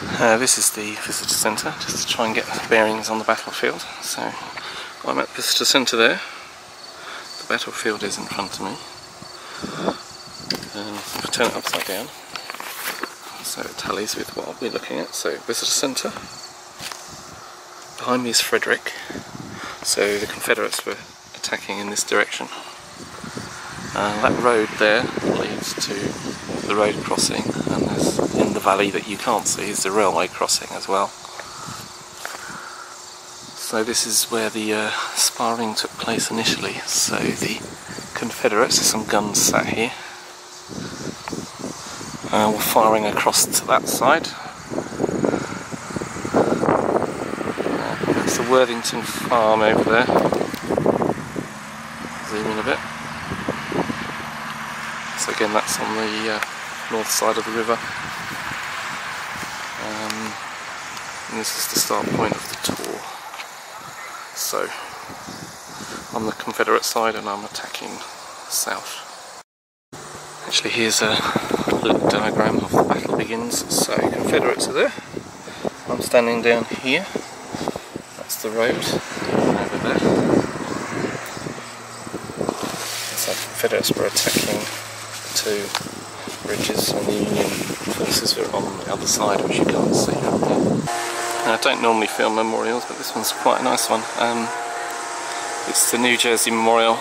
This is the visitor centre, just to try and get bearings on the battlefield. So I'm at visitor centre there. The battlefield is in front of me. And if I turn it upside down, so it tallies with what I'll be looking at. So visitor centre. Behind me is Frederick. So the Confederates were attacking in this direction. That road there leads to the road crossing, and there's, in the valley that you can't see, is the railway crossing as well. So this is where the sparring took place initially. So the Confederates, some guns sat here, were firing across to that side. That's the Worthington Farm over there. Zoom in a bit. So again, that's on the north side of the river, and this is the start point of the tour. So I'm the Confederate side and I'm attacking south. Actually, here's a little diagram of the battle begins. So Confederates are there, I'm standing down here, that's the road over there. So Confederates were attacking two bridges, and the Union forces are on the other side, which you can't see up there. Now, I don't normally film memorials, but this one's quite a nice one. It's the New Jersey Memorial,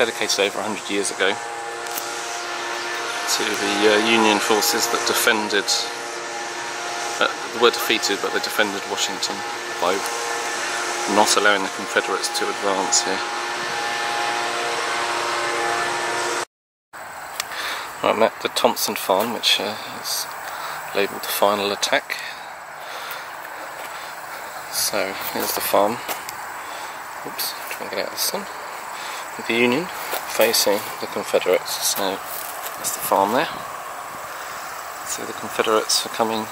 dedicated over 100 years ago to the Union forces that defended, were defeated, but they defended Washington by not allowing the Confederates to advance here. I'm at the Thompson Farm, which is labelled the final attack. So here's the farm. Oops, trying to get out of the sun. With the Union facing the Confederates. So that's the farm there. So the Confederates are coming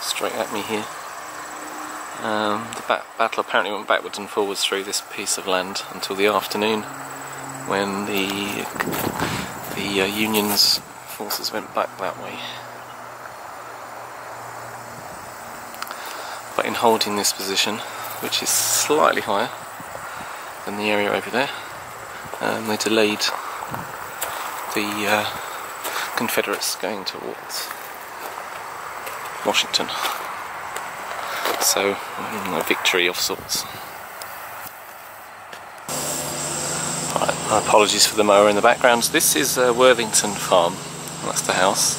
straight at me here. The battle apparently went backwards and forwards through this piece of land until the afternoon, when the Union's forces went back that way. But in holding this position, which is slightly higher than the area over there, they delayed the Confederates going towards Washington. So a victory of sorts. My apologies for the mower in the background. This is Worthington Farm, that's the house.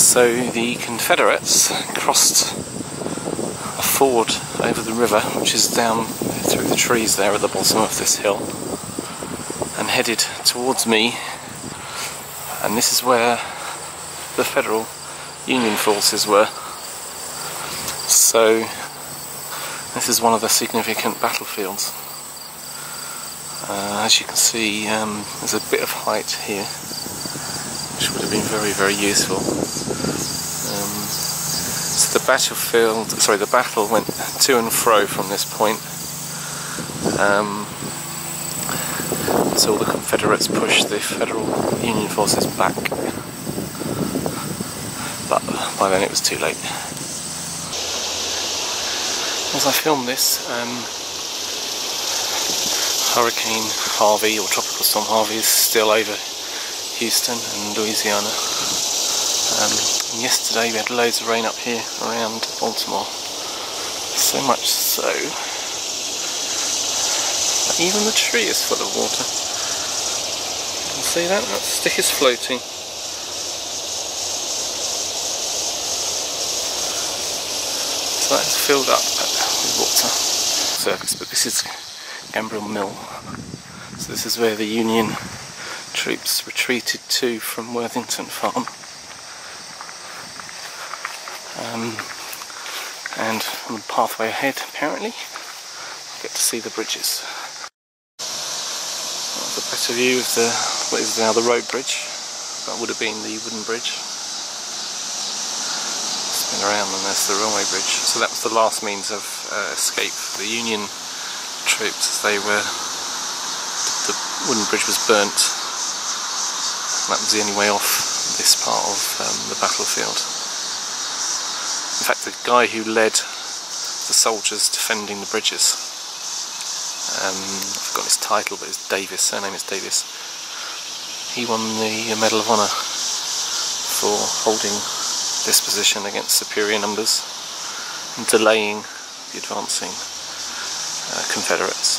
So the Confederates crossed a ford over the river, which is down through the trees there at the bottom of this hill, and headed towards me. And this is where the Federal Union forces were. So this is one of the significant battlefields. As you can see, there's a bit of height here, which would have been very, very useful. So the battle went to and fro from this point until the Confederates pushed the Federal Union forces back. But by then it was too late. As I filmed this, Hurricane Harvey, or Tropical Storm Harvey, is still over Houston and Louisiana. And yesterday we had loads of rain up here around Baltimore. So much so that even the tree is full of water. You can see that? That stick is floating. So that's filled up with water. Surface, but this is Gambrill Mill. So this is where the Union troops retreated to from Worthington Farm. And on the pathway ahead, apparently, you get to see the bridges. That's a better view of the, what is now the road bridge. That would have been the wooden bridge. Spin around, and there's the railway bridge. So that was the last means of escape for the Union troops. The wooden bridge was burnt That was the only way off this part of the battlefield. In fact, the guy who led the soldiers defending the bridges, I've forgotten his title, but it's Davis, surname is Davis. He won the Medal of Honor for holding this position against superior numbers and delaying the advancing Confederates.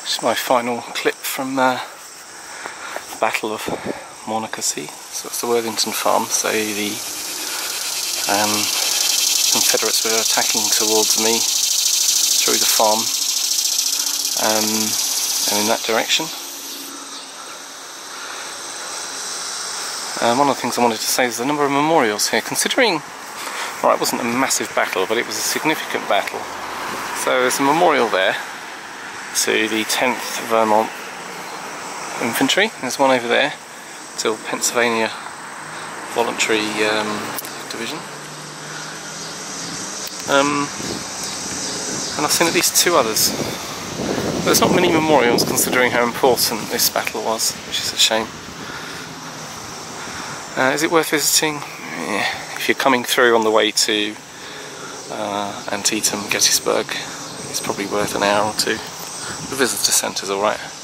This is my final clip from Battle of Monocacy. So it's the Worthington Farm. So the Confederates were attacking towards me through the farm and in that direction. One of the things I wanted to say is the number of memorials here. Considering, well, it wasn't a massive battle, but it was a significant battle. So there's a memorial there to the 10th Vermont Infantry. There's one over there till Pennsylvania Volunteer Division. And I've seen at least two others. But there's not many memorials considering how important this battle was, which is a shame. Is it worth visiting? Yeah. If you're coming through on the way to Antietam, Gettysburg, it's probably worth an hour or two. The visitor centre's alright.